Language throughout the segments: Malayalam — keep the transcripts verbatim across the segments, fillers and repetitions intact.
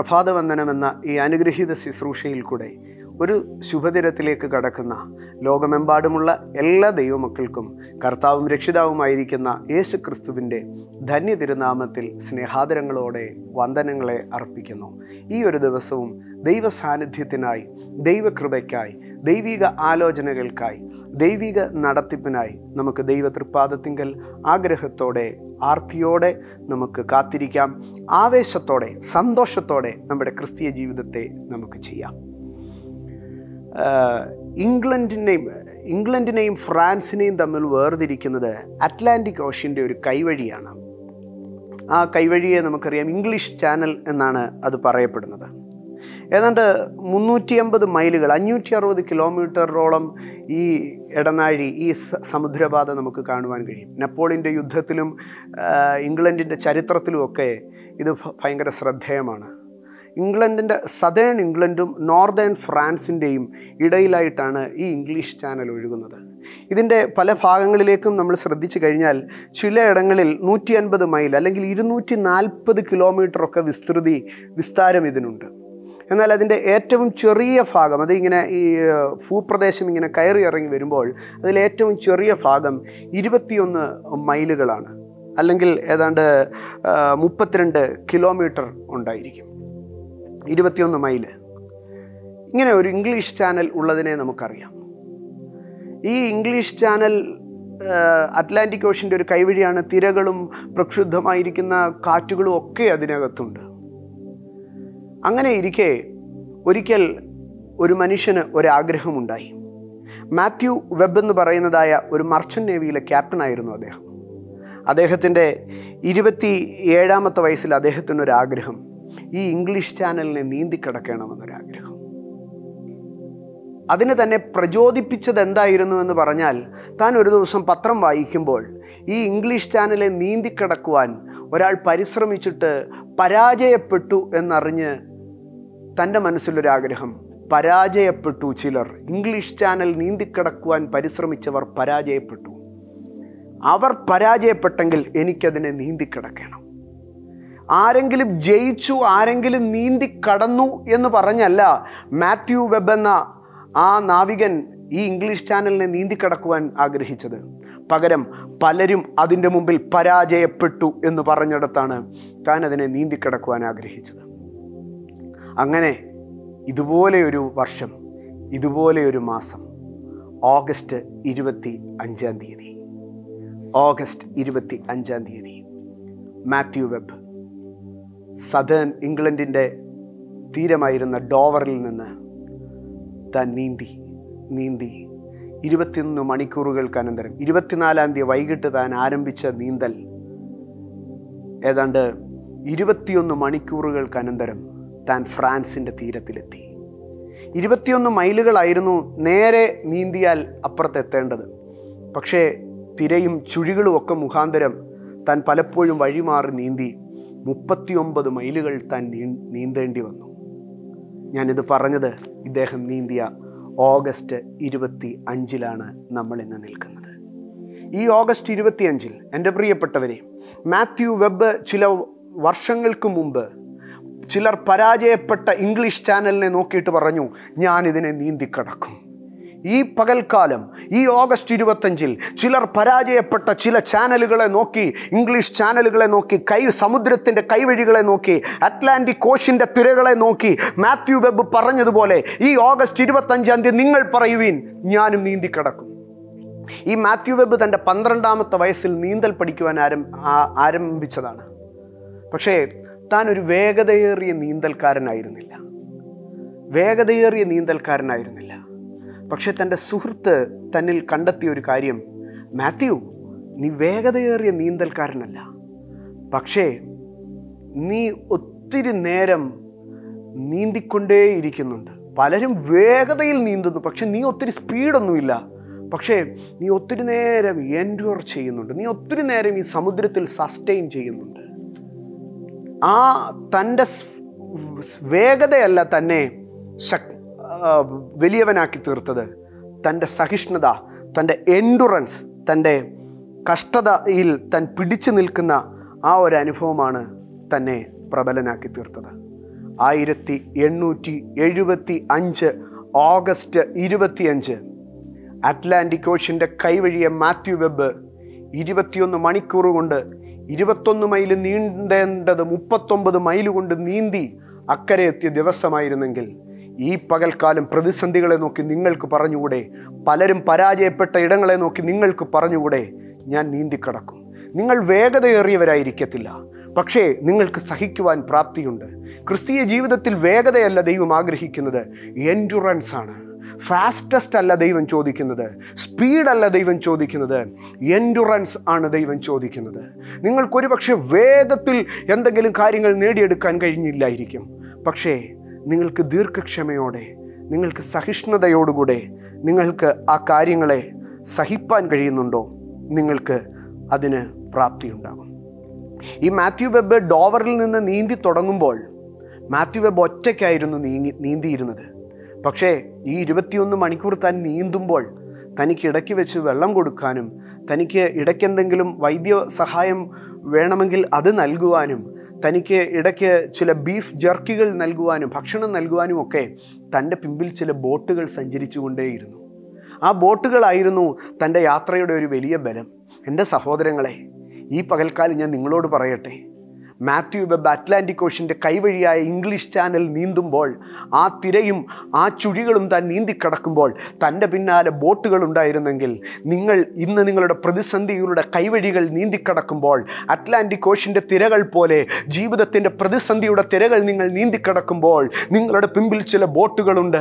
പ്രഭാതവന്ദനമെന്ന ഈ അനുഗ്രഹീത ശുശ്രൂഷയിൽ കൂടെ ഒരു ശുഭദിനത്തിലേക്ക് കടക്കുന്ന ലോകമെമ്പാടുമുള്ള എല്ലാ ദൈവമക്കൾക്കും കർത്താവും രക്ഷിതാവുമായിരിക്കുന്ന യേശു ക്രിസ്തുവിൻ്റെ ധന്യ തിരുനാമത്തിൽ സ്നേഹാദരങ്ങളോടെ വന്ദനങ്ങളെ അർപ്പിക്കുന്നു. ഈ ഒരു ദിവസവും ദൈവ സാന്നിധ്യത്തിനായി, ദൈവകൃപയ്ക്കായി, ദൈവിക ആലോചനകൾക്കായി, ദൈവിക നടത്തിപ്പിനായി നമുക്ക് ദൈവ തൃപ്പാദത്തിങ്കൽ ആഗ്രഹത്തോടെ, ആർത്തിയോടെ നമുക്ക് കാത്തിരിക്കാം. ആവേശത്തോടെ, സന്തോഷത്തോടെ നമ്മുടെ ക്രിസ്തീയ ജീവിതത്തെ നമുക്ക് ചെയ്യാം. ഇംഗ്ലണ്ടിനെയും ഇംഗ്ലണ്ടിനെയും ഫ്രാൻസിനെയും തമ്മിൽ വേർതിരിക്കുന്നത് അറ്റ്ലാന്റിക് ഓഷ്യൻ്റെ ഒരു കൈവഴിയാണ്. ആ കൈവഴിയെ നമുക്കറിയാം, ഇംഗ്ലീഷ് ചാനൽ എന്നാണ് അത് പറയപ്പെടുന്നത്. ഏതാണ്ട് മുന്നൂറ്റി അമ്പത് മൈലുകൾ അഞ്ഞൂറ്റി അറുപത് കിലോമീറ്ററോളം ഈ ഇടനാഴി, ഈ സമുദ്രപാത നമുക്ക് കാണുവാൻ കഴിയും. നെപ്പോളിയൻ്റെ യുദ്ധത്തിലും ഇംഗ്ലണ്ടിൻ്റെ ചരിത്രത്തിലുമൊക്കെ ഇത് ഭയങ്കര ശ്രദ്ധേയമാണ്. ഇംഗ്ലണ്ടിൻ്റെ സദേൺ ഇംഗ്ലണ്ടും നോർത്തേൺ ഫ്രാൻസിൻ്റെയും ഇടയിലായിട്ടാണ് ഈ ഇംഗ്ലീഷ് ചാനൽ ഒഴുകുന്നത്. ഇതിൻ്റെ പല ഭാഗങ്ങളിലേക്കും നമ്മൾ ശ്രദ്ധിച്ചു കഴിഞ്ഞാൽ ചിലയിടങ്ങളിൽ നൂറ്റി അൻപത് മൈൽ അല്ലെങ്കിൽ ഇരുന്നൂറ്റി നാൽപ്പത് കിലോമീറ്ററൊക്കെ വിസ്തൃതി വിസ്താരം ഇതിനുണ്ട്. എന്നാൽ അതിൻ്റെ ഏറ്റവും ചെറിയ ഭാഗം, അത് ഇങ്ങനെ ഈ ഭൂപ്രദേശം ഇങ്ങനെ കയറി ഇറങ്ങി വരുമ്പോൾ അതിലേറ്റവും ചെറിയ ഭാഗം ഇരുപത്തിയൊന്ന് മൈലുകളാണ്, അല്ലെങ്കിൽ ഏതാണ്ട് മുപ്പത്തിരണ്ട് കിലോമീറ്റർ ഉണ്ടായിരിക്കും. ഇരുപത്തിയൊന്ന് മൈല്. ഇങ്ങനെ ഒരു ഇംഗ്ലീഷ് ചാനൽ ഉള്ളതിനെ നമുക്കറിയാം. ഈ ഇംഗ്ലീഷ് ചാനൽ അറ്റ്ലാന്റിക് ഓഷ്യൻ്റെ ഒരു കൈവഴിയാണ്. തിരകളും പ്രക്ഷുബ്ധമായിരിക്കുന്ന കാറ്റുകളും ഒക്കെ അതിനകത്തുണ്ട്. അങ്ങനെ ഇരിക്കെ ഒരിക്കൽ ഒരു മനുഷ്യന് ഒരാഗ്രഹമുണ്ടായി. മാത്യു വെബ് എന്ന് പറയുന്നതായ ഒരു മർച്ചൻ്റ് നേവിയിലെ ക്യാപ്റ്റനായിരുന്നു അദ്ദേഹം. അദ്ദേഹത്തിൻ്റെ ഇരുപത്തി ഏഴാമത്തെ വയസ്സിൽ അദ്ദേഹത്തിനൊരാഗ്രഹം, ഈ ഇംഗ്ലീഷ് ചാനലിനെ നീന്തിക്കിടക്കണമെന്നൊരാഗ്രഹം. അതിന് തന്നെ പ്രചോദിപ്പിച്ചത് എന്തായിരുന്നു എന്ന് പറഞ്ഞാൽ, താൻ ഒരു ദിവസം പത്രം വായിക്കുമ്പോൾ ഈ ഇംഗ്ലീഷ് ചാനലെ നീന്തിക്കിടക്കുവാൻ ഒരാൾ പരിശ്രമിച്ചിട്ട് പരാജയപ്പെട്ടു എന്നറിഞ്ഞ് തൻ്റെ മനസ്സിലൊരാഗ്രഹം, പരാജയപ്പെട്ടു ചിലർ, ഇംഗ്ലീഷ് ചാനൽ നീന്തിക്കിടക്കുവാൻ പരിശ്രമിച്ചവർ പരാജയപ്പെട്ടു, അവർ പരാജയപ്പെട്ടെങ്കിൽ എനിക്കതിനെ നീന്തിക്കിടക്കണം. ആരെങ്കിലും ജയിച്ചു, ആരെങ്കിലും നീന്തി കടന്നു എന്ന് പറഞ്ഞല്ല മാത്യു വെബ് എന്ന ആ നാവികൻ ഈ ഇംഗ്ലീഷ് ചാനലിനെ നീന്തിക്കടക്കുവാൻ ആഗ്രഹിച്ചത്. പകരം പലരും അതിൻ്റെ മുമ്പിൽ പരാജയപ്പെട്ടു എന്ന് പറഞ്ഞിടത്താണ് താൻ അതിനെ നീന്തിക്കടക്കുവാൻ ആഗ്രഹിച്ചത്. അങ്ങനെ ഇതുപോലെയൊരു വർഷം, ഇതുപോലെയൊരു മാസം, ഓഗസ്റ്റ് ഇരുപത്തി അഞ്ചാം തീയതി ഓഗസ്റ്റ് ഇരുപത്തി അഞ്ചാം തീയതി മാത്യു വെബ് സദേൺ ഇംഗ്ലണ്ടിൻ്റെ തീരമായിരുന്ന ഡോവറിൽ നിന്ന് താൻ നീന്തി നീന്തി ഇരുപത്തിയൊന്ന് മണിക്കൂറുകൾക്കനന്തരം ഇരുപത്തിനാലാം തീയതി വൈകിട്ട് താൻ ആരംഭിച്ച നീന്തൽ ഏതാണ്ട് ഇരുപത്തിയൊന്ന് മണിക്കൂറുകൾക്കനന്തരം താൻ ഫ്രാൻസിൻ്റെ തീരത്തിലെത്തി. ഇരുപത്തിയൊന്ന് മൈലുകളായിരുന്നു നേരെ നീന്തിയാൽ അപ്പുറത്തെത്തേണ്ടത്. പക്ഷേ തിരയും ചുഴികളുമൊക്കെ മുഖാന്തരം താൻ പലപ്പോഴും വഴിമാറി നീന്തി മുപ്പത്തിയൊമ്പത് മൈലുകൾ താൻ നീന്തേണ്ടി വന്നു. ഞാനിത് പറഞ്ഞത് ഇദ്ദേഹം നീന്തിയ ഓഗസ്റ്റ് ഇരുപത്തി അഞ്ചിലാണ് നമ്മൾ ഇന്ന് നിൽക്കുന്നത്. ഈ ഓഗസ്റ്റ് ഇരുപത്തി അഞ്ചിൽ എൻ്റെ പ്രിയപ്പെട്ടവരെ, മാത്യു വെബ് ചില വർഷങ്ങൾക്ക് മുമ്പ് ചിലർ പരാജയപ്പെട്ട ഇംഗ്ലീഷ് ചാനലിനെ നോക്കിയിട്ട് പറഞ്ഞു, ഞാനിതിനെ നീന്തിക്കടക്കും. ഈ പകൽക്കാലം, ഈ ഓഗസ്റ്റ് ഇരുപത്തഞ്ചിൽ ചിലർ പരാജയപ്പെട്ട ചില ചാനലുകളെ നോക്കി, ഇംഗ്ലീഷ് ചാനലുകളെ നോക്കി, കൈ സമുദ്രത്തിൻ്റെ കൈവഴികളെ നോക്കി, അറ്റ്ലാന്റിക് ഓഷ്യൻ്റെ തിരകളെ നോക്കി മാത്യു വെബ് പറഞ്ഞതുപോലെ ഈ ഓഗസ്റ്റ് ഇരുപത്തഞ്ചാം തീയതി നിങ്ങൾ പറയുവീൻ, ഞാനും നീന്തിക്കിടക്കും. ഈ മാത്യു വെബ് തൻ്റെ പന്ത്രണ്ടാമത്തെ വയസ്സിൽ നീന്തൽ പഠിക്കുവാൻ ആരംഭിച്ചതാണ്. പക്ഷേ താൻ ഒരു വേഗതയേറിയ നീന്തൽക്കാരനായിരുന്നില്ല വേഗതയേറിയ നീന്തൽക്കാരനായിരുന്നില്ല പക്ഷെ തൻ്റെ സുഹൃത്ത് തന്നിൽ കണ്ടെത്തിയ ഒരു കാര്യം, മാത്യു, നീ വേഗതയേറിയ നീന്തൽക്കാരനല്ല, പക്ഷേ നീ ഒത്തിരി നേരം നീന്തിക്കൊണ്ടേയിരിക്കുന്നുണ്ട്. പലരും വേഗതയിൽ നീന്തുന്നു, പക്ഷെ നീ ഒത്തിരി സ്പീഡൊന്നുമില്ല, പക്ഷേ നീ ഒത്തിരി നേരം എൻഡ്യൂർ ചെയ്യുന്നുണ്ട്, നീ ഒത്തിരി നേരം ഈ സമുദ്രത്തിൽ സസ്റ്റെയിൻ ചെയ്യുന്നുണ്ട്. ആ തൻ്റെ വേഗതയല്ല തന്നെ ശക്തി വലിയവനാക്കി തീർത്തത്, തൻ്റെ സഹിഷ്ണുത, തൻ്റെ എൻഡുറൻസ്, തൻ്റെ കഷ്ടതയിൽ താൻ പിടിച്ചു നിൽക്കുന്ന ആ ഒരു അനുഭവമാണ് തന്നെ പ്രബലനാക്കി തീർത്തത്. ആയിരത്തി എണ്ണൂറ്റി എഴുപത്തി അഞ്ച് ഓഗസ്റ്റ് ഇരുപത്തി അഞ്ച് അറ്റ്ലാന്റിക് ഓഷ്യൻ്റെ കൈവഴിയ മാത്യു വെബ് ഇരുപത്തിയൊന്ന് മണിക്കൂർ കൊണ്ട് ഇരുപത്തൊന്ന് മൈൽ നീണ്ടേണ്ടത് മുപ്പത്തൊമ്പത് മൈൽ കൊണ്ട് നീന്തി അക്കരെ എത്തിയ ദിവസമായിരുന്നെങ്കിൽ ഈ പകൽക്കാലം പ്രതിസന്ധികളെ നോക്കി നിങ്ങൾക്ക് പറഞ്ഞുകൂടെ? പലരും പരാജയപ്പെട്ട ഇടങ്ങളെ നോക്കി നിങ്ങൾക്ക് പറഞ്ഞുകൂടെ ഞാൻ നീന്തിക്കടക്കും? നിങ്ങൾ വേഗതയേറിയവരായിരിക്കത്തില്ല, പക്ഷേ നിങ്ങൾക്ക് സഹിക്കുവാൻ പ്രാപ്തിയുണ്ട്. ക്രിസ്തീയ ജീവിതത്തിൽ വേഗതയല്ല ദൈവം ആഗ്രഹിക്കുന്നത്, എൻഡ്യൂറൻസ് ആണ്. ഫാസ്റ്റസ്റ്റ് അല്ല ദൈവം ചോദിക്കുന്നത്, സ്പീഡല്ല ദൈവം ചോദിക്കുന്നത്, എൻഡ്യൂറൻസ് ആണ് ദൈവം ചോദിക്കുന്നത്. നിങ്ങൾക്കൊരുപക്ഷെ വേഗത്തിൽ എന്തെങ്കിലും കാര്യങ്ങൾ നേടിയെടുക്കാൻ കഴിഞ്ഞില്ലായിരിക്കും, പക്ഷേ നിങ്ങൾക്ക് ദീർഘക്ഷമയോടെ, നിങ്ങൾക്ക് സഹിഷ്ണുതയോടുകൂടെ നിങ്ങൾക്ക് ആ കാര്യങ്ങളെ സഹിപ്പാൻ കഴിയുന്നുണ്ടോ? നിങ്ങൾക്ക് അതിന് പ്രാപ്തിയുണ്ടാകും. ഈ മാത്യു വെബ് ഡോവറിൽ നിന്ന് നീന്തി തുടങ്ങുമ്പോൾ മാത്യു വെബ് ഒറ്റയ്ക്കായിരുന്നു നീങ്ങി നീന്തിയിരുന്നത്. പക്ഷേ ഈ ഇരുപത്തിയൊന്ന് മണിക്കൂർ താൻ നീന്തുമ്പോൾ തനിക്ക് ഇടയ്ക്ക് വെച്ച് വെള്ളം കൊടുക്കാനും തനിക്ക് ഇടയ്ക്കെന്തെങ്കിലും വൈദ്യ സഹായം വേണമെങ്കിൽ അത് നൽകുവാനും തനിക്ക് ഇടയ്ക്ക് ചില ബീഫ് ജർക്കികൾ നൽകുവാനും ഭക്ഷണം നൽകുവാനും ഒക്കെ തൻ്റെ പിമ്പിൽ ചില ബോട്ടുകൾ സഞ്ചരിച്ചു കൊണ്ടേയിരുന്നു. ആ ബോട്ടുകളായിരുന്നു തൻ്റെ യാത്രയുടെ ഒരു വലിയ ബലം. എൻ്റെ സഹോദരങ്ങളെ, ഈ പകൽക്കാലം ഞാൻ നിങ്ങളോട് പറയട്ടെ, മാത്യു വെബ് അറ്റ്ലാന്റിക് ഓഷ്യൻ്റെ കൈവഴിയായ ഇംഗ്ലീഷ് ചാനൽ നീന്തുമ്പോൾ, ആ തിരയും ആ ചുഴികളും താൻ നീന്തിക്കടക്കുമ്പോൾ തൻ്റെ പിന്നാലെ ബോട്ടുകളുണ്ടായിരുന്നെങ്കിൽ, നിങ്ങൾ ഇന്ന് നിങ്ങളുടെ പ്രതിസന്ധികളുടെ കൈവഴികൾ നീന്തിക്കടക്കുമ്പോൾ അറ്റ്ലാന്റിക് ഓഷ്യൻ്റെ തിരകൾ പോലെ ജീവിതത്തിൻ്റെ പ്രതിസന്ധിയുടെ തിരകൾ നിങ്ങൾ നീന്തിക്കടക്കുമ്പോൾ നിങ്ങളുടെ പിമ്പിൽ ചില ബോട്ടുകളുണ്ട്.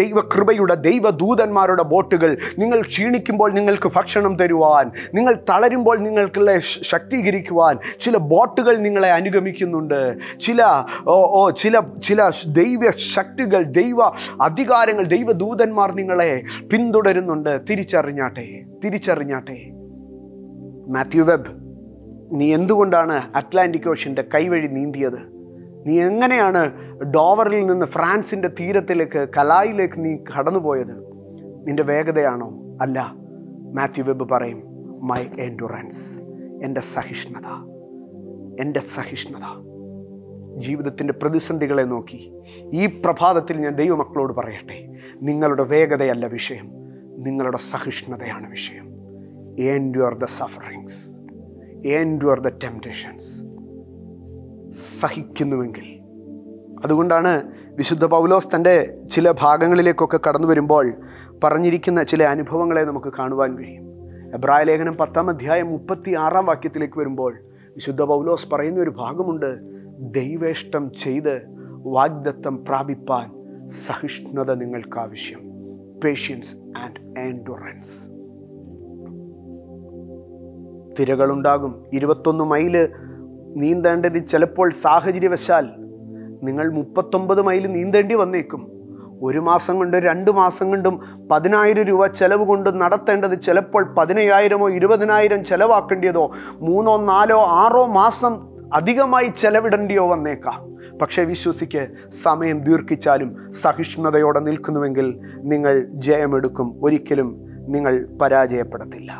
ദൈവകൃപയുടെ ദൈവദൂതന്മാരുടെ ബോട്ടുകൾ. നിങ്ങൾ ക്ഷീണിക്കുമ്പോൾ നിങ്ങൾക്ക് ഭക്ഷണം തരുവാൻ, നിങ്ങൾ തളരുമ്പോൾ നിങ്ങൾക്കുള്ള ശക്തീകരിക്കുവാൻ ചില ബോട്ടുകൾ നിങ്ങളെ അനുഗമിക്കുന്നുണ്ട്. ചില ഓ ഓ ചില ചില ദൈവ ശക്തികൾ, ദൈവ അധികാരങ്ങൾ, ദൈവദൂതന്മാർ നിങ്ങളെ പിന്തുടരുന്നുണ്ട്. തിരിച്ചറിഞ്ഞാട്ടെ, തിരിച്ചറിഞ്ഞാട്ടെ മാത്യു വെബ്, നീ എന്തുകൊണ്ടാണ് അറ്റ്ലാന്റിക് ഓഷ്യൻ്റെ കൈവഴി നീന്തിയത്? നീ എങ്ങനെയാണ് ഡോവറിൽ നിന്ന് ഫ്രാൻസിൻ്റെ തീരത്തിലേക്ക്, കലായിലേക്ക് നീ കടന്നുപോയത്? നിൻ്റെ വേഗതയാണോ? അല്ല, മാത്യു വെബ് പറയും, മൈ എൻഡുറൻസ്, എൻ്റെ സഹിഷ്ണുത, എൻ്റെ സഹിഷ്ണുത. ജീവിതത്തിൻ്റെ പ്രതിസന്ധികളെ നോക്കി ഈ പ്രഭാതത്തിൽ ഞാൻ ദൈവമക്കളോട് പറയട്ടെ, നിങ്ങളുടെ വേഗതയല്ല വിഷയം, നിങ്ങളുടെ സഹിഷ്ണുതയാണ് വിഷയം. Endure the sufferings, endure the temptations. സഹിക്കുന്നുവെങ്കിൽ, അതുകൊണ്ടാണ് വിശുദ്ധ പൗലോസ് തൻ്റെ ചില ഭാഗങ്ങളിലേക്കൊക്കെ കടന്നു വരുമ്പോൾ പറഞ്ഞിരിക്കുന്ന ചില അനുഭവങ്ങളെ നമുക്ക് കാണുവാൻ കഴിയും. എബ്രായ ലേഖനം പത്താം അധ്യായം മുപ്പത്തി ആറാം വാക്യത്തിലേക്ക് വരുമ്പോൾ വിശുദ്ധ പൗലോസ് പറയുന്ന ഒരു ഭാഗമുണ്ട്, ദൈവേഷ്ടം ചെയ്ത് വാഗ്ദത്തം പ്രാപിപ്പാൻ സഹിഷ്ണുത നിങ്ങൾക്ക് ആവശ്യം. Patience and endurance. തിരകളുണ്ടാകും. ഇരുപത്തൊന്ന് മൈല് നീന്തേണ്ടത് ചിലപ്പോൾ സാഹചര്യവശാൽ നിങ്ങൾ മുപ്പത്തൊമ്പത് മൈല് നീന്തേണ്ടി വന്നേക്കും. ഒരു മാസം കൊണ്ട്, രണ്ട് മാസം കൊണ്ടും പതിനായിരം രൂപ ചെലവ് കൊണ്ട് നടത്തേണ്ടത് ചിലപ്പോൾ പതിനയ്യായിരമോ ഇരുപതിനായിരം ചെലവാക്കേണ്ടിയതോ മൂന്നോ നാലോ ആറോ മാസം അധികമായി ചെലവിടേണ്ടിയോ വന്നേക്കാം. പക്ഷേ വിശ്വസിക്ക്, സമയം ദീർഘിച്ചാലും സഹിഷ്ണുതയോടെ നിൽക്കുന്നുവെങ്കിൽ നിങ്ങൾ ജയമെടുക്കും. ഒരിക്കലും നിങ്ങൾ പരാജയപ്പെടത്തില്ല.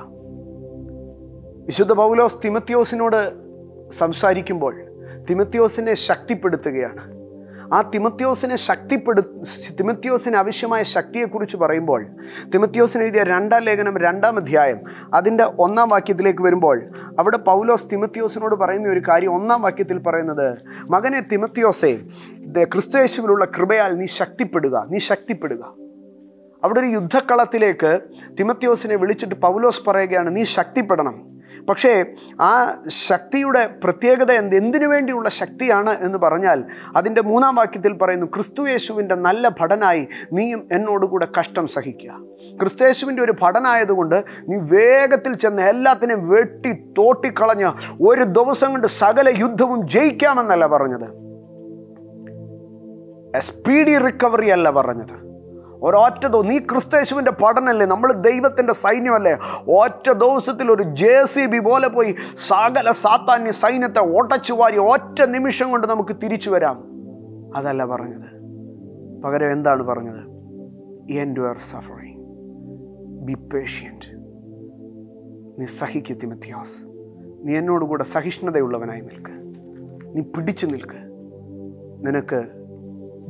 വിശുദ്ധ പൗലോസ് തിമത്യോസിനോട് സംസാരിക്കുമ്പോൾ തിമത്യോസിനെ ശക്തിപ്പെടുത്തുകയാണ്. ആ തിമത്യോസിനെ ശക്തിപ്പെടു തിമത്യോസിന് ആവശ്യമായ ശക്തിയെക്കുറിച്ച് പറയുമ്പോൾ തിമത്യോസിന് എഴുതിയ രണ്ടാം ലേഖനം രണ്ടാം അധ്യായം അതിൻ്റെ ഒന്നാം വാക്യത്തിലേക്ക് വരുമ്പോൾ അവിടെ പൗലോസ് തിമത്യോസിനോട് പറയുന്ന ഒരു കാര്യം, ഒന്നാം വാക്യത്തിൽ പറയുന്നത്, മകനെ തിമത്യോസേ, ക്രിസ്തുയേശുവിലുള്ള കൃപയാൽ നീ ശക്തിപ്പെടുക, നീ ശക്തിപ്പെടുക. അവിടെ ഒരു യുദ്ധക്കളത്തിലേക്ക് തിമത്യോസിനെ വിളിച്ചിട്ട് പൗലോസ് പറയുകയാണ്, നീ ശക്തിപ്പെടണം. പക്ഷേ ആ ശക്തിയുടെ പ്രത്യേകത എന്ത്, എന്തിനു വേണ്ടിയുള്ള ശക്തിയാണ് എന്ന് പറഞ്ഞാൽ അതിൻ്റെ മൂന്നാം വാക്യത്തിൽ പറയുന്നു, ക്രിസ്തുയേശുവിൻ്റെ നല്ല ഭടനായി നീയും എന്നോടുകൂടെ കഷ്ടം സഹിക്കുക. ക്രിസ്തുയേശുവിൻ്റെ ഒരു ഭടനായതുകൊണ്ട് നീ വേഗത്തിൽ ചെന്ന് എല്ലാത്തിനെയും വെട്ടി തോട്ടിക്കളഞ്ഞ് ഒരു ദിവസം കൊണ്ട് സകല യുദ്ധവും ജയിക്കാമെന്നല്ല പറഞ്ഞത്, സ്പീഡി റിക്കവറി അല്ല പറഞ്ഞത്. ഒരൊറ്റതോ നീ ക്രിസ്തുയേശുവിൻ്റെ പഠനമല്ലേ, നമ്മൾ ദൈവത്തിൻ്റെ സൈന്യമല്ലേ, ഒറ്റ ദിവസത്തിൽ ഒരു ജെ സി ബി പോലെ പോയി സകല സാത്താന്യ സൈന്യത്തെ ഒടച്ചുവാരി ഒറ്റ നിമിഷം കൊണ്ട് നമുക്ക് തിരിച്ചു വരാം, അതല്ല പറഞ്ഞത്. പകരം എന്താണ് പറഞ്ഞത്? Endure suffering, be patient. നീ സഹിക്ക് തിമത്യോസ്, നീ എന്നോടുകൂടെ സഹിഷ്ണുതയുള്ളവനായി നിൽക്ക്, നീ പിടിച്ചു നിൽക്ക്, നിനക്ക്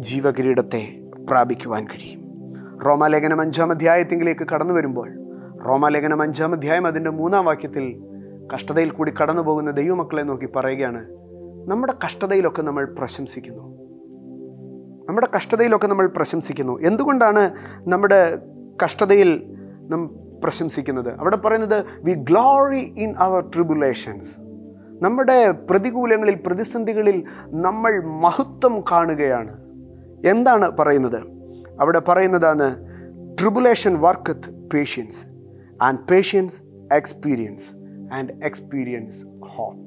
ജീവകിരീടത്തെ പ്രാപിക്കുവാൻ കഴിയും. റോമാലേഖനം അഞ്ചാം അധ്യായത്തിലേക്ക് കടന്നു വരുമ്പോൾ റോമാലേഖനം അഞ്ചാം അധ്യായം അതിൻ്റെ മൂന്നാം വാക്യത്തിൽ കഷ്ടതയിൽ കൂടി കടന്നു പോകുന്ന ദൈവമക്കളെ നോക്കി പറയുകയാണ്, നമ്മുടെ കഷ്ടതയിലൊക്കെ നമ്മൾ പ്രശംസിക്കുന്നു നമ്മുടെ കഷ്ടതയിലൊക്കെ നമ്മൾ പ്രശംസിക്കുന്നു എന്തുകൊണ്ടാണ് നമ്മുടെ കഷ്ടതയിൽ നാം പ്രശംസിക്കുന്നത്? അവിടെ പറയുന്നത് we glory in our tribulations. നമ്മുടെ പ്രതികൂലങ്ങളിൽ, പ്രതിസന്ധികളിൽ നമ്മൾ മഹത്വം കാണുകയാണ്. എന്താണ് പറയുന്നത്? അവിടെ പറയുന്നതാണ് tribulation worketh patience and patience experience and experience hope.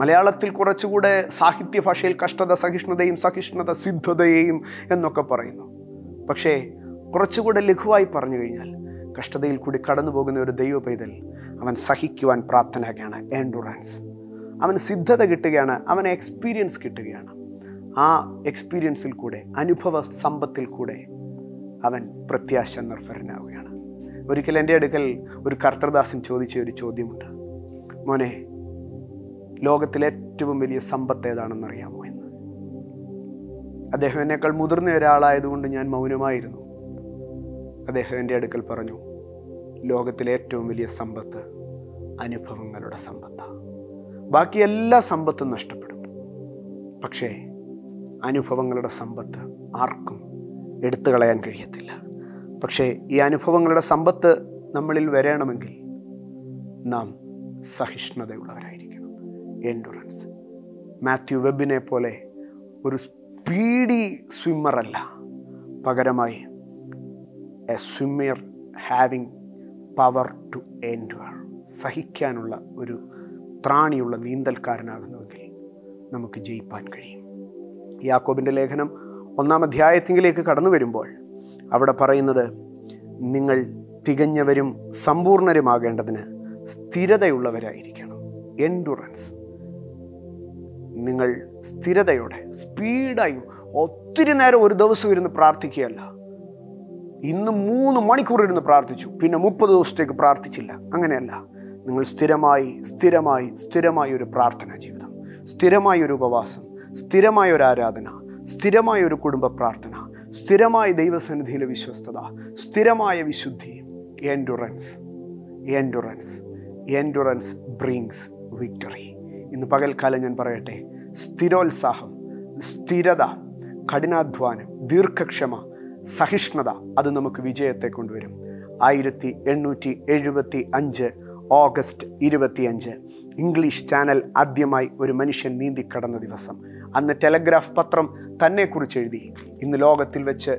മലയാളത്തിൽ കുറച്ചുകൂടെ സാഹിത്യ ഭാഷയിൽ കഷ്ടത സഹിഷ്ണുതയും സഹിഷ്ണുത സിദ്ധതയെയും എന്നൊക്കെ പറയുന്നു. പക്ഷേ കുറച്ചുകൂടെ ലഘുവായി പറഞ്ഞു കഴിഞ്ഞാൽ കഷ്ടതയിൽ കൂടി കടന്നു പോകുന്ന ഒരു ദൈവ പൈതൽ അവൻ സഹിക്കുവാൻ പ്രാപ്തനാകുകയാണ്, എൻഡുറൻസ്. അവന് സിദ്ധത കിട്ടുകയാണ്, അവന് എക്സ്പീരിയൻസ് കിട്ടുകയാണ്. ആ എക്സ്പീരിയൻസിൽ കൂടെ, അനുഭവ സമ്പത്തിൽ കൂടെ അവൻ പ്രത്യാശ നിർഭരനാവുകയാണ്. ഒരിക്കൽ എൻ്റെ അടുക്കൽ ഒരു കർത്തൃദാസൻ ചോദിച്ച ഒരു ചോദ്യമുണ്ട്, മോനെ ലോകത്തിലെ ഏറ്റവും വലിയ സമ്പത്ത് ഏതാണെന്നറിയാമോ എന്ന്. അദ്ദേഹം എന്നേക്കാൾ മുതിർന്ന ഒരാളായതുകൊണ്ട് ഞാൻ മൗനമായിരുന്നു. അദ്ദേഹം എൻ്റെ അടുക്കൽ പറഞ്ഞു, ലോകത്തിലെ ഏറ്റവും വലിയ സമ്പത്ത് അനുഭവങ്ങളുടെ സമ്പത്താണ്. ബാക്കി എല്ലാ സമ്പത്തും നഷ്ടപ്പെടും, പക്ഷേ അനുഭവങ്ങളുടെ സമ്പത്ത് ആർക്കും എടുത്തു കളയാൻ കഴിയത്തില്ല. പക്ഷേ ഈ അനുഭവങ്ങളുടെ സമ്പത്ത് നമ്മളിൽ വരണമെങ്കിൽ നാം സഹിഷ്ണുതയുള്ളവരായിരിക്കണം, എൻഡുറൻസ്. മാത്യു വെബിനെ പോലെ ഒരു സ്പീഡി സ്വിമ്മറല്ല, പകരമായി a swimmer having power to endure, സഹിക്കാനുള്ള ഒരു ത്രാണിയുള്ള നീന്തൽക്കാരനാകുന്നുവെങ്കിൽ നമുക്ക് ജയിപ്പാൻ കഴിയും. യാക്കോബിൻ്റെ ലേഖനം ഒന്നാം അധ്യായത്തിലേക്ക് കടന്നു വരുമ്പോൾ അവിടെ പറയുന്നത്, നിങ്ങൾ തികഞ്ഞവരും സമ്പൂർണരുമാകേണ്ടതിന് സ്ഥിരതയുള്ളവരായിരിക്കണം, എൻഡുറൻസ്. നിങ്ങൾ സ്ഥിരതയോടെ, സ്പീഡായും, ഒത്തിരി നേരം ഒരു ദിവസം ഇരുന്ന് പ്രാർത്ഥിക്കുകയല്ല, ഇന്ന് മൂന്ന് മണിക്കൂർ ഇരുന്ന് പ്രാർത്ഥിച്ചു, പിന്നെ മുപ്പത് ദിവസത്തേക്ക് പ്രാർത്ഥിച്ചില്ല, അങ്ങനെയല്ല. നിങ്ങൾ സ്ഥിരമായി സ്ഥിരമായി സ്ഥിരമായ ഒരു പ്രാർത്ഥനാ ജീവിതം, സ്ഥിരമായൊരു ഉപവാസം, സ്ഥിരമായൊരു ആരാധന, സ്ഥിരമായൊരു കുടുംബ പ്രാർത്ഥന, സ്ഥിരമായ ദൈവസന്നിധിയിലെ വിശ്വസ്തത, സ്ഥിരമായ വിശുദ്ധി, endurance. Endurance endurance brings victory. ഇന്ന് പകൽക്കാലം ഞാൻ പറയട്ടെ, സ്ഥിരോത്സാഹം, സ്ഥിരത, കഠിനാധ്വാനം, ദീർഘക്ഷമ, സഹിഷ്ണുത, അത് നമുക്ക് വിജയത്തെ കൊണ്ടുവരും. ആയിരത്തി എണ്ണൂറ്റി എഴുപത്തി അഞ്ച് ഓഗസ്റ്റ് ഇരുപത്തിയഞ്ച് ഇംഗ്ലീഷ് ചാനൽ ആദ്യമായി ഒരു മനുഷ്യൻ നീന്തിക്കടന്ന ദിവസം. അന്ന് ടെലഗ്രാഫ് പത്രം തന്നെക്കുറിച്ച് എഴുതി, ഇന്ന് ലോകത്തിൽ വെച്ച്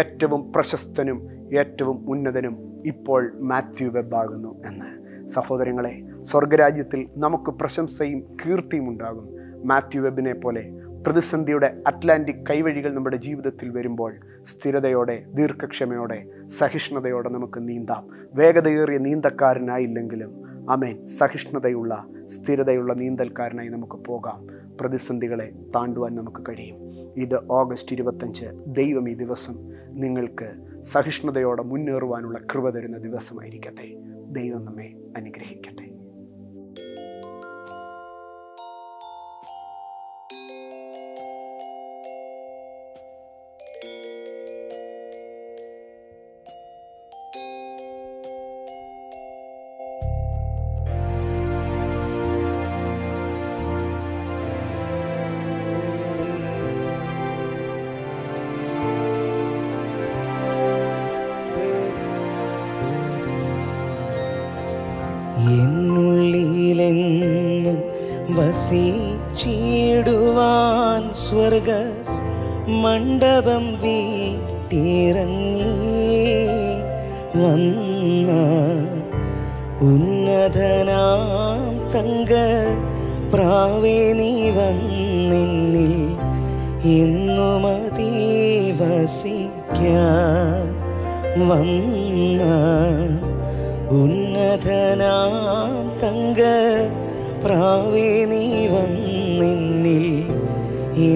ഏറ്റവും പ്രശസ്തനും ഏറ്റവും ഉന്നതനും ഇപ്പോൾ മാത്യു വെബ് ആകുന്നു എന്ന്. സഹോദരങ്ങളെ, സ്വർഗരാജ്യത്തിൽ നമുക്ക് പ്രശംസയും കീർത്തിയും ഉണ്ടാകും. മാത്യു വെബിനെ പോലെ പ്രതിസന്ധിയുടെ അറ്റ്ലാന്റിക് കൈവഴികൾ നമ്മുടെ ജീവിതത്തിൽ വരുമ്പോൾ സ്ഥിരതയോടെ, ദീർഘക്ഷമയോടെ, സഹിഷ്ണുതയോടെ നമുക്ക് നീന്താം. വേഗതയേറിയ നീന്തക്കാരനായില്ലെങ്കിലും ആമേൻ, സഹിഷ്ണുതയുള്ള സ്ഥിരതയുള്ള നീന്തൽക്കാരനായി നമുക്ക് പോകാം. പ്രതിസന്ധികളെ താണ്ടുവാൻ നമുക്ക് കഴിയും. ഇത് ഓഗസ്റ്റ് ഇരുപത്തഞ്ച് ദൈവം ഈ ദിവസം നിങ്ങൾക്ക് സഹിഷ്ണുതയോടെ മുന്നേറുവാനുള്ള കൃപ തരുന്ന ദിവസമായിരിക്കട്ടെ. ദൈവം നമ്മെ അനുഗ്രഹിക്കട്ടെ. വസിച്ചിടുവാൻ സ്വർഗ മണ്ഡപം വീട്ടിറങ്ങി വന്ന ഉന്നതനാം തങ്ക പ്രാവേ, നീ വന്നിൽ എന്നും അതിവസിക്കാൻ വന്ന ഉന്നതനാം തങ്ക പ്രാവേ, നീ വന്നിൽ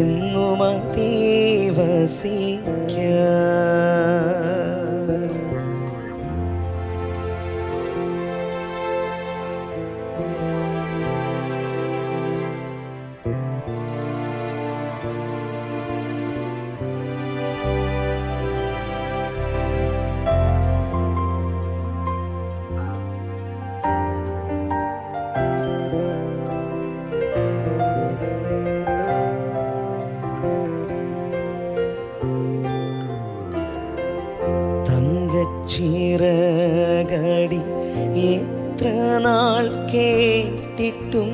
എന്നും അതിവസിക്കാൻ. കേട്ടിട്ടും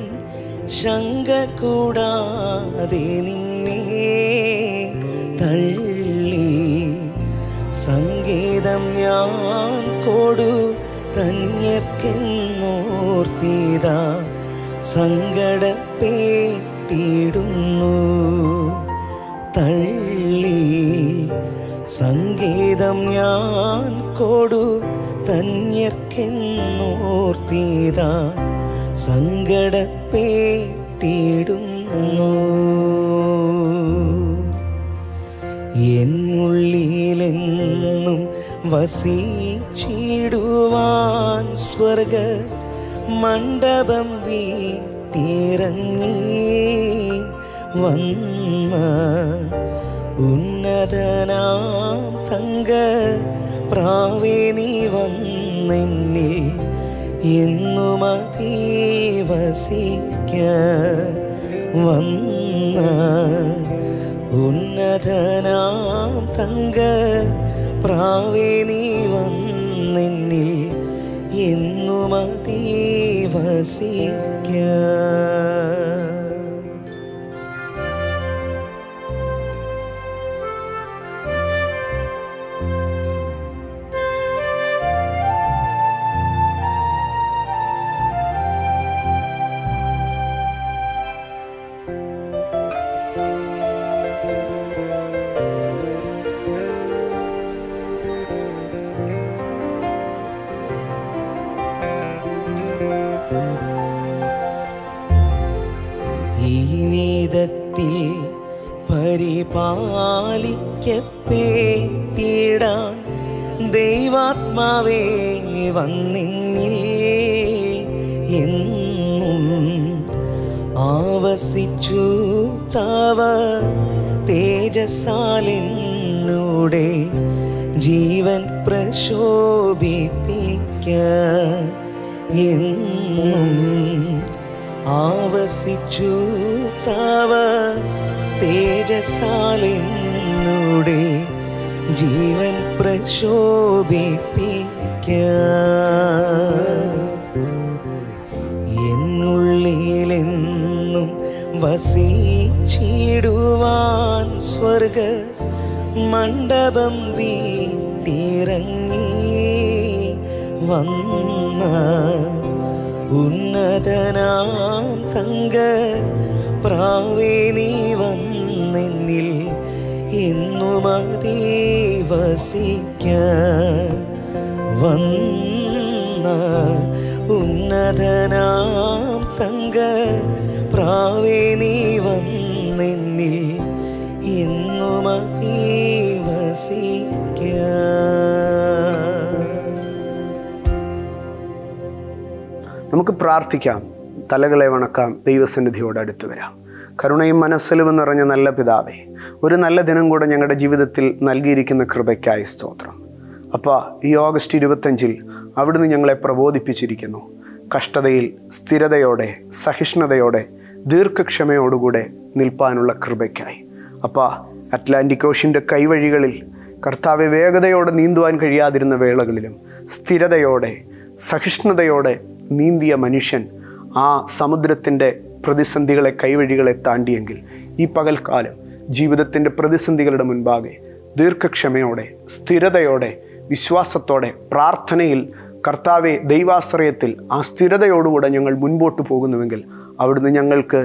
ശങ്ക കൂടാതെ നിന്നെ തള്ളി സംഗീതം ഞാൻ കൊടു തന്യർക്കെന്നോർത്തിതാ സങ്കടപ്പെട്ടിടുന്നു തള്ളി സംഗീതം ഞാൻ കൊടു തന്യർക്കെന്നോർത്തിതാ സങ്കടപ്പെട്ടിടുന്നു. എന്നുള്ളിലെന്നും വസിച്ചിടുവാൻ സ്വർഗ മണ്ഡപം വീട്ടിറങ്ങി വന്ന ഉന്നതനാം തങ്ക പ്രാവേ നീ വന്നെന്നിൽ എന്നും അതീവസിക്ക വന്ന ഉന്നതനാം തങ്ക പ്രാവേ നീ വന്നെന്നിൽ എന്നും അതീവസിക്ക. ിൽ പരിപാലിക്കപ്പെട്ടിടാൻ ദൈവാത്മാവേ വന്നിന്നിൽ എന്നും ആവസിച്ചു തവ തേജസാലെന്നൂടെ ജീവൻ പ്രശോഭിപ്പിക്ക എന്നും ആവസിച്ചു തവ തേജസാലെന്നൂടെ ജീവൻ പ്രശോഭിപ്പിക്ക. എന്നുള്ളിലെന്നും വസിച്ചിടുവാൻ സ്വർഗ മണ്ഡപം വീട്ടിറങ്ങി വന്ന ഉന്നതനാം തങ്ക പ്രാവേ നീ വന്നെന്നിൽ എന്നും അതീവസിക്ക വന്ന ഉന്നതനാം തങ്ക പ്രാവേ നീ വന്നെന്നിൽ എന്നും അതീവസിക്ക. നമുക്ക് പ്രാർത്ഥിക്കാം. തലകളെ വണക്കാം. ദൈവസന്നിധിയോട് അടുത്തു വരാം. കരുണയും മനസ്സലിവും നിറഞ്ഞ നല്ല പിതാവേ, ഒരു നല്ല ദിനം കൂടെ ഞങ്ങളുടെ ജീവിതത്തിൽ നൽകിയിരിക്കുന്ന കൃപയ്ക്കായി സ്തോത്രം. അപ്പാ, ഈ ഓഗസ്റ്റ് ഇരുപത്തഞ്ചിൽ അവിടുന്ന് ഞങ്ങളെ പ്രബോധിപ്പിച്ചിരിക്കുന്നു. കഷ്ടതയിൽ സ്ഥിരതയോടെ, സഹിഷ്ണുതയോടെ, ദീർഘക്ഷമയോടുകൂടെ നിൽപ്പാനുള്ള കൃപയ്ക്കായി. അപ്പാ, അറ്റ്ലാന്റിക് ഓഷ്യൻ്റെ കൈവഴികളിൽ കർത്താവെ വേഗതയോടെ നീന്തുവാൻ കഴിയാതിരുന്ന വേളകളിലും സ്ഥിരതയോടെ സഹിഷ്ണുതയോടെ നീന്തിയ മനുഷ്യൻ ആ സമുദ്രത്തിൻ്റെ പ്രതിസന്ധികളെ കൈവഴികളെ താണ്ടിയെങ്കിൽ ഈ പകൽക്കാലം ജീവിതത്തിൻ്റെ പ്രതിസന്ധികളുടെ മുൻപാകെ ദീർഘക്ഷമയോടെ സ്ഥിരതയോടെ വിശ്വാസത്തോടെ പ്രാർത്ഥനയിൽ കർത്താവെ ദൈവാശ്രയത്തിൽ ആ സ്ഥിരതയോടുകൂടെ ഞങ്ങൾ മുൻപോട്ട് പോകുന്നുവെങ്കിൽ അവിടുന്ന് ഞങ്ങൾക്ക്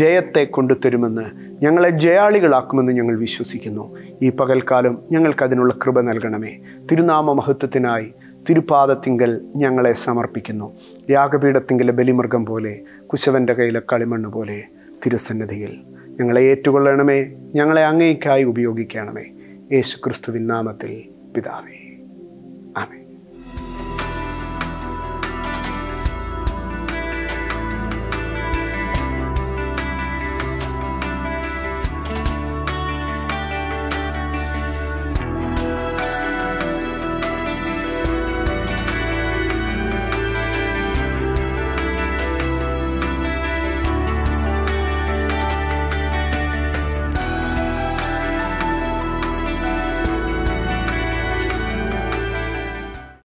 ജയത്തെ കൊണ്ടുതരുമെന്ന്, ഞങ്ങളെ ജയാളികളാക്കുമെന്ന് ഞങ്ങൾ വിശ്വസിക്കുന്നു. ഈ പകൽക്കാലം ഞങ്ങൾക്കതിനുള്ള കൃപ നൽകണമേ. തിരുനാമ മഹത്വത്തിനായി തിരുപാദത്തിങ്കൽ ഞങ്ങളെ സമർപ്പിക്കുന്നു. യാഗപീഠത്തിങ്കലെ ബലിമൃഗം പോലെ, കുശവൻ്റെ കയ്യിലെ കളിമണ്ണ് പോലെ തിരുസന്നിധിയിൽ ഞങ്ങളെ ഏറ്റുകൊള്ളണമേ. ഞങ്ങളെ അങ്ങേയ്ക്കായി ഉപയോഗിക്കണമേ. യേശു ക്രിസ്തുവിൻ നാമത്തിൽ പിതാവേ, ആമേൻ.